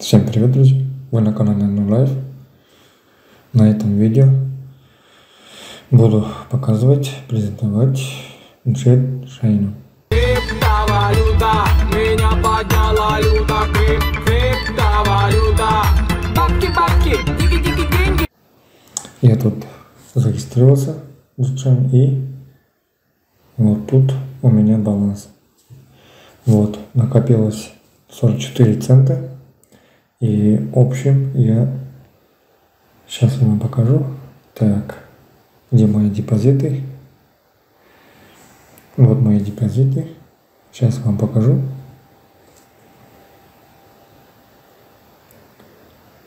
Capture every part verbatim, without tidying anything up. Всем привет, друзья! Вы на канале Ainur Life. На этом видео буду показывать, презентовать JetShine. Я тут зарегистрировался в JetShine, и вот тут у меня баланс. Вот, накопилось сорок четыре цента. И в общем я сейчас вам покажу, так, где мои депозиты. Вот мои депозиты. Сейчас вам покажу.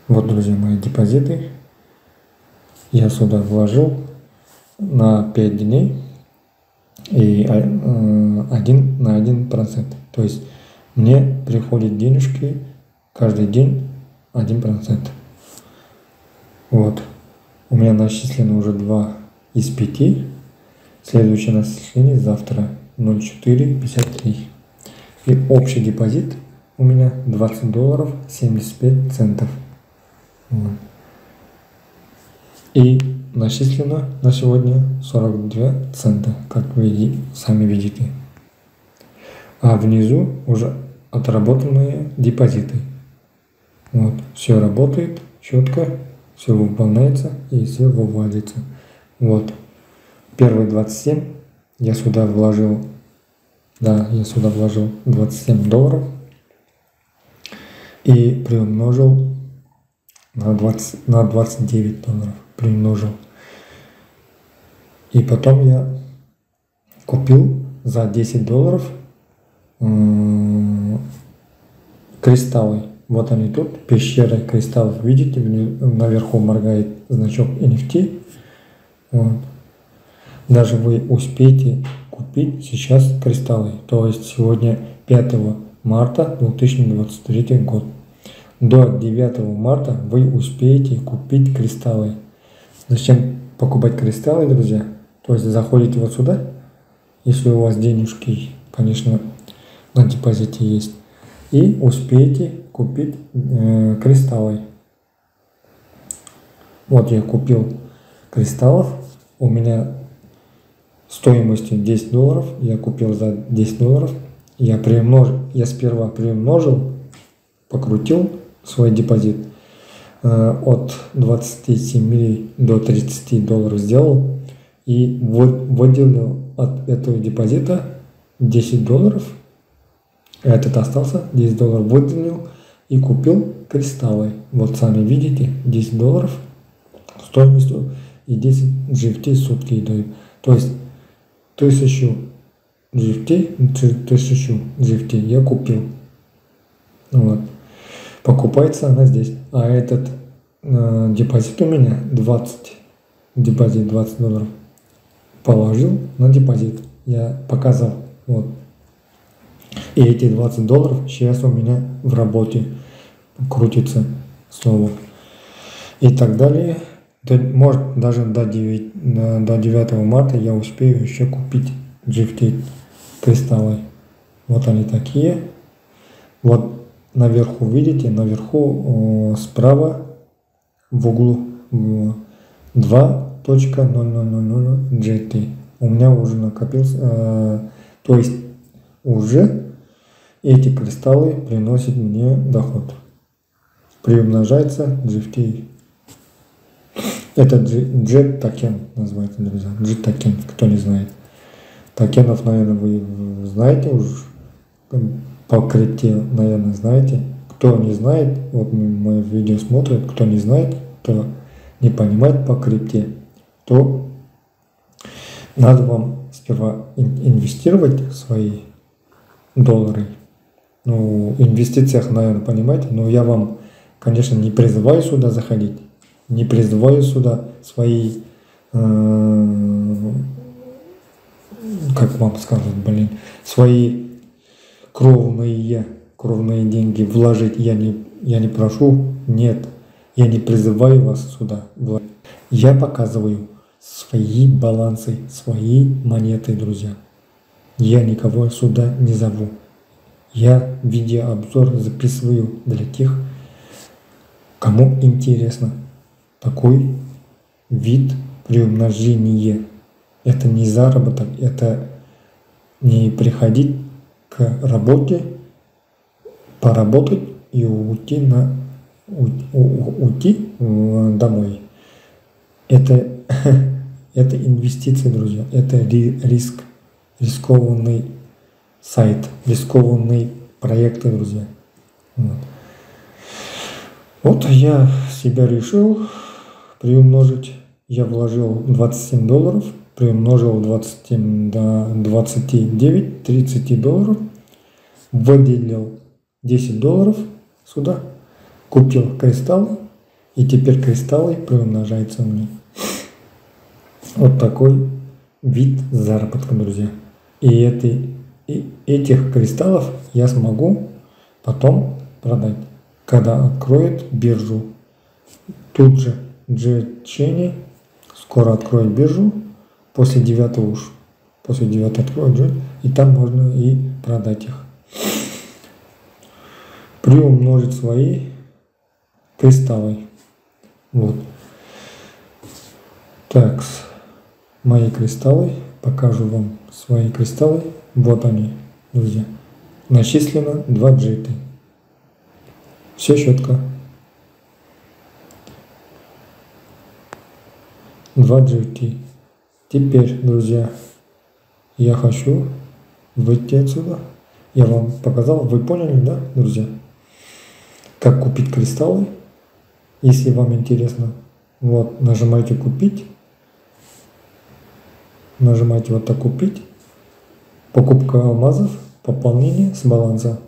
Вот, друзья, мои депозиты. Я сюда вложил на пять дней и один на один процент. То есть мне приходят денежки каждый день один процент. Вот. У меня начислено уже два из пяти. Следующее начисление завтра ноль целых четыре пятьдесят три. И общий депозит у меня двадцать долларов семьдесят пять центов. Вот. И начислено на сегодня сорок два цента, как вы сами видите. А внизу уже отработанные депозиты. Вот, все работает четко, все выполняется и все выводится. Вот, первые двадцать семь я сюда вложил, да, я сюда вложил двадцать семь долларов и приумножил на, двадцать, на двадцать девять долларов, приумножил. И потом я купил за десять долларов э-э, кристаллы. Вот они тут, пещеры кристаллов, видите, наверху моргает значок эн эф ти. Вот. Даже вы успеете купить сейчас кристаллы. То есть сегодня пятого марта две тысячи двадцать третьего год. До девятого марта вы успеете купить кристаллы. Зачем покупать кристаллы, друзья? То есть заходите вот сюда, если у вас денежки, конечно, на депозите есть. И успеете купить э, кристаллы. Вот я купил кристаллов. У меня стоимостью десять долларов. Я купил за десять долларов. Я, приумнож... я сперва приумножил, покрутил свой депозит. Э, от двадцати семи до тридцати долларов сделал. И выделил от этого депозита десять долларов. Этот остался, десять долларов выделил и купил кристаллы. Вот сами видите, десять долларов стоимостью и десять джи эф ти сутки дают. То есть тысячу джи эф ти, тысячу джи эф ти я купил. Вот. Покупается она здесь. А этот э, депозит у меня двадцать, депозит двадцать долларов положил на депозит. Я показал. Вот. И эти двадцать долларов сейчас у меня в работе крутится снова. И так далее. Может, даже до девятого марта я успею еще купить джи эф ти кристаллы. Вот они такие. Вот наверху, видите, наверху справа в углу два ноль ноль ноль джи эф ти. У меня уже накопился, то есть уже эти кристаллы приносят мне доход. Приумножается джи эф ти. Это JetToken называется, друзья. JetToken, кто не знает. Токенов, наверное, вы знаете уж. По крипте, наверное, знаете. Кто не знает, вот мои видео смотрят, кто не знает, кто не понимает по крипте, то надо вам сперва инвестировать свои доллары. Ну, в инвестициях, наверное, понимаете, но я вам, конечно, не призываю сюда заходить, не призываю сюда свои, э, как вам сказать, блин, свои кровные, кровные деньги вложить, я не, я не прошу, нет, я не призываю вас сюда вложить. Я показываю свои балансы, свои монеты, друзья. Я никого сюда не зову. Я видеообзор записываю для тех, Кому интересно такой вид приумножения? Это не заработок, это не приходить к работе, поработать и уйти, на, у, у, уйти домой. Это, это инвестиции, друзья, это риск, рискованный сайт, рискованные проекты, друзья. Вот, вот я себя решил приумножить, я вложил двадцать семь долларов, приумножил двадцать, до двадцати девяти, тридцати долларов, выделил десять долларов сюда, купил кристаллы, и теперь кристаллы приумножаются у меня. Вот такой вид заработка, друзья. И, это, и этих кристаллов я смогу потом продать, когда откроет биржу. Тут же JetChange скоро откроет биржу. После девятого уж, после девятого откроют, и там можно и продать их. Приумножить свои кристаллы. Вот. Так, мои кристаллы, покажу вам свои кристаллы. Вот они, друзья. Начислено два джета. Все четко. два джета. Теперь, друзья, я хочу выйти отсюда. Я вам показал, вы поняли, да, друзья? Как купить кристаллы, если вам интересно. Вот, нажимаете купить. Нажимаете вот так купить. Покупка алмазов, пополнение с баланса.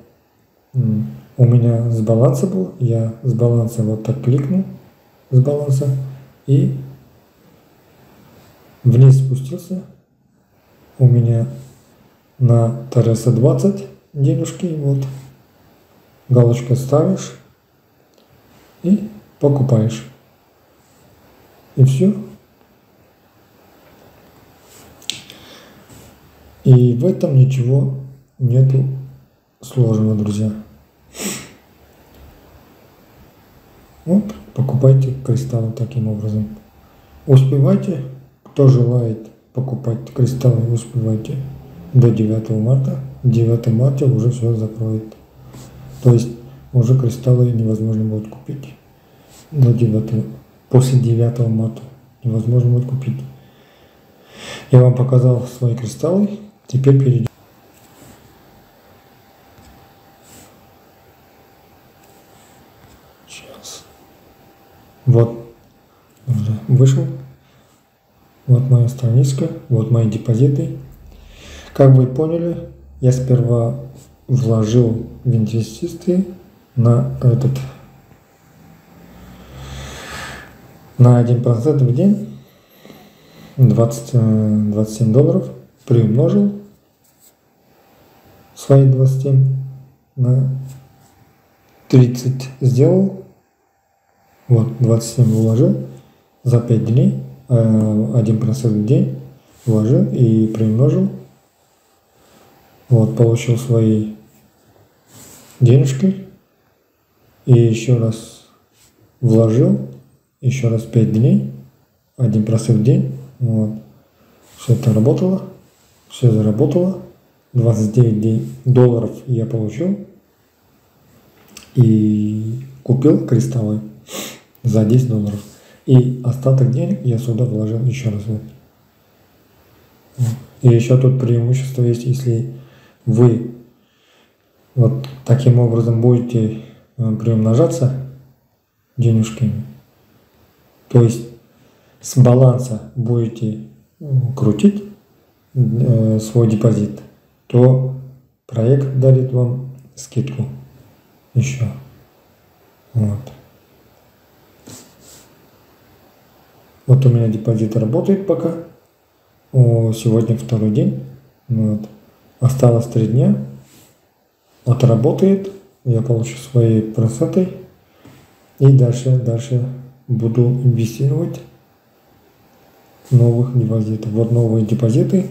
У меня с баланса был, я с баланса вот так кликнул, с баланса, и вниз спустился, у меня на Т Р С двадцать денежки, вот, галочку ставишь и покупаешь, и все. И в этом ничего нету сложного, друзья. Вот, покупайте кристаллы таким образом. Успевайте. Кто желает покупать кристаллы, успевайте до девятого марта. девятого марта уже все закроет. То есть уже кристаллы невозможно будет купить. До девятого. После девятого марта невозможно будет купить. Я вам показал свои кристаллы. Теперь перейдем. Сейчас. Вот. Уже вышел. Вот моя страничка, вот мои депозиты. Как вы поняли, я сперва вложил в инвестиции на этот на один процент в день двадцать, двадцать семь долларов, приумножил свои двадцать семь на тридцать сделал, вот двадцать семь вложил за пять дней. один процент в день вложил и примножил. Вот, получил свои денежки. И еще раз вложил. Еще раз пять дней. один процент в день. Вот. Все это работало. Все заработало. двадцать девять долларов я получил. И купил кристаллы за десять долларов. И остаток денег я сюда вложил еще раз. Вот. И еще тут преимущество есть, если вы вот таким образом будете приумножаться денежками, то есть с баланса будете крутить свой депозит, то проект дарит вам скидку еще. Вот. Вот у меня депозит работает пока. О, сегодня второй день. Вот. Осталось три дня. Отработает. Я получу свои проценты. И дальше, дальше буду инвестировать новых депозитов. Вот новые депозиты.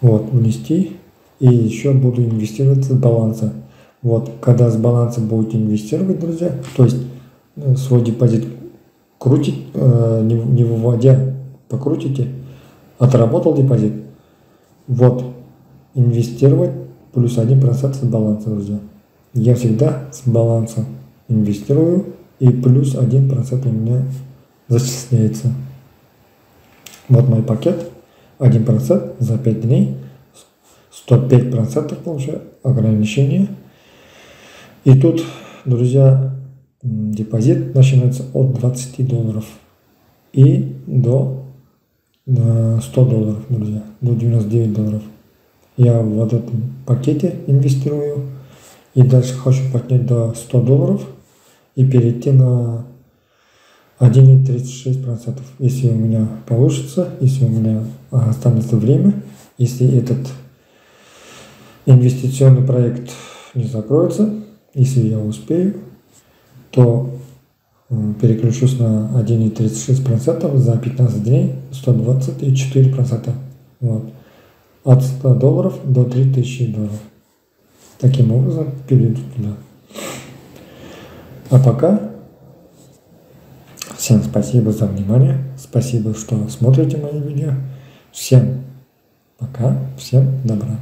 Вот, внести. И еще буду инвестировать с баланса. Вот, когда с баланса будете инвестировать, друзья, то есть свой депозит крутить, э, не, не выводя, покрутите, отработал депозит. Вот, инвестировать плюс один процент с баланса, друзья. Я всегда с баланса инвестирую, и плюс один процент у меня зачисляется. Вот мой пакет, один процент за пять дней, сто пять процентов уже ограничение. И тут, друзья, депозит начинается от двадцати долларов и до ста долларов, друзья, до девяноста девяти долларов. Я в этот пакете инвестирую и дальше хочу поднять до ста долларов и перейти на один и тридцать шесть процентов, если у меня получится, если у меня останется время, если этот инвестиционный проект не закроется, если я успею, то переключусь на один и тридцать шесть процентов за пятнадцать дней, сто двадцать четыре процента. Вот. От ста долларов до трёх тысяч долларов. Таким образом перейду туда. А пока всем спасибо за внимание, спасибо, что смотрите мои видео. Всем пока, всем добра.